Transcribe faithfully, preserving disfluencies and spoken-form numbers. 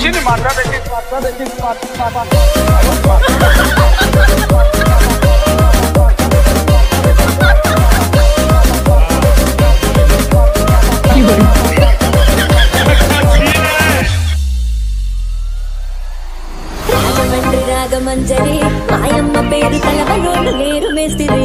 चिन्ह मात्रा बेसिस मात्रा बेसिस मात्रा मात्रा रागमंजरी मायम्मा पेरु तलवलोडु नेरु मेस्तिरी।